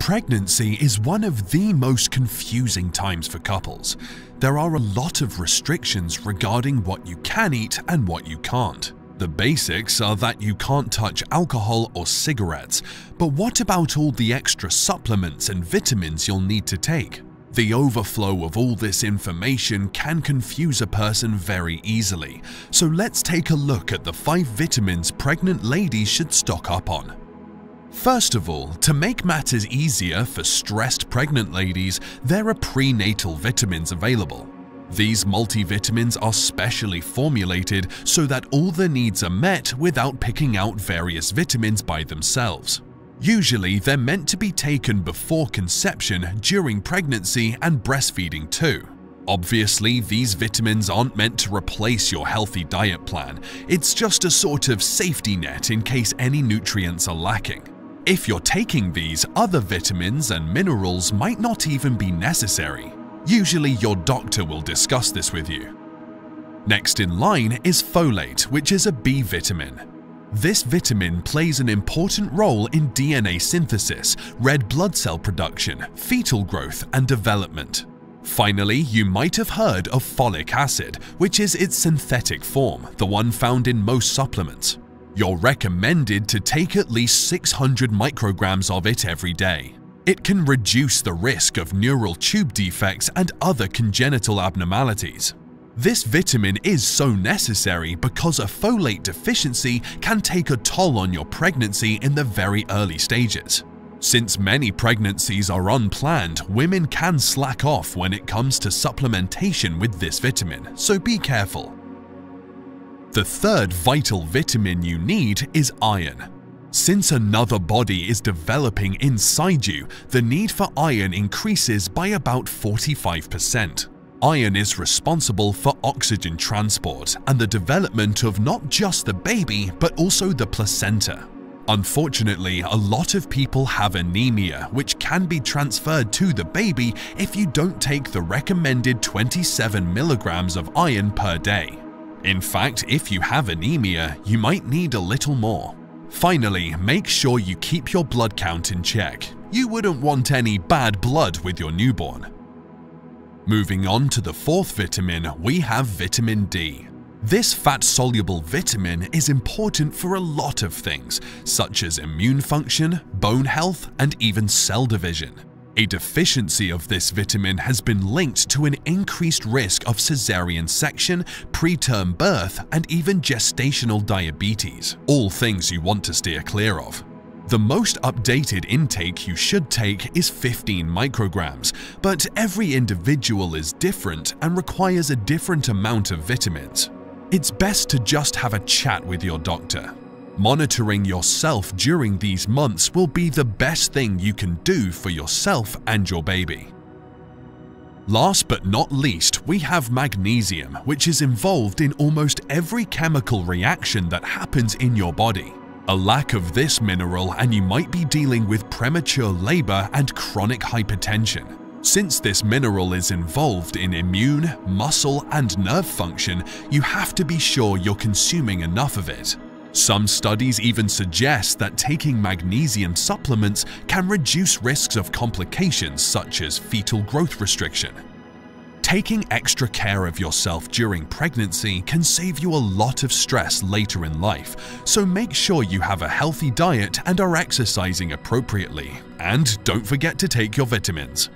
Pregnancy is one of the most confusing times for couples. There are a lot of restrictions regarding what you can eat and what you can't. The basics are that you can't touch alcohol or cigarettes, but what about all the extra supplements and vitamins you'll need to take? The overflow of all this information can confuse a person very easily, so let's take a look at the 5 vitamins pregnant ladies should stock up on. First of all, to make matters easier for stressed pregnant ladies, there are prenatal vitamins available. These multivitamins are specially formulated so that all the needs are met without picking out various vitamins by themselves. Usually, they're meant to be taken before conception, during pregnancy, and breastfeeding too. Obviously, these vitamins aren't meant to replace your healthy diet plan. It's just a sort of safety net in case any nutrients are lacking. If you're taking these, other vitamins and minerals might not even be necessary. Usually, your doctor will discuss this with you. Next in line is folate, which is a B vitamin. This vitamin plays an important role in DNA synthesis, red blood cell production, fetal growth, and development. Finally, you might have heard of folic acid, which is its synthetic form, the one found in most supplements. You're recommended to take at least 600 micrograms of it every day. It can reduce the risk of neural tube defects and other congenital abnormalities. This vitamin is so necessary because a folate deficiency can take a toll on your pregnancy in the very early stages. Since many pregnancies are unplanned, women can slack off when it comes to supplementation with this vitamin, so be careful. The third vital vitamin you need is iron. Since another body is developing inside you, the need for iron increases by about 45%. Iron is responsible for oxygen transport and the development of not just the baby, but also the placenta. Unfortunately, a lot of people have anemia, which can be transferred to the baby if you don't take the recommended 27 milligrams of iron per day. In fact, if you have anemia, you might need a little more. Finally, make sure you keep your blood count in check. You wouldn't want any bad blood with your newborn. Moving on to the 4th vitamin, we have vitamin D. This fat-soluble vitamin is important for a lot of things, such as immune function, bone health, and even cell division. A deficiency of this vitamin has been linked to an increased risk of cesarean section, preterm birth, and even gestational diabetes, all things you want to steer clear of. The most updated intake you should take is 15 micrograms, but every individual is different and requires a different amount of vitamins. It's best to just have a chat with your doctor. Monitoring yourself during these months will be the best thing you can do for yourself and your baby. Last but not least, we have magnesium, which is involved in almost every chemical reaction that happens in your body. A lack of this mineral and you might be dealing with premature labor and chronic hypertension. Since this mineral is involved in immune, muscle, and nerve function, you have to be sure you're consuming enough of it. Some studies even suggest that taking magnesium supplements can reduce risks of complications such as fetal growth restriction. Taking extra care of yourself during pregnancy can save you a lot of stress later in life, so make sure you have a healthy diet and are exercising appropriately. And don't forget to take your vitamins.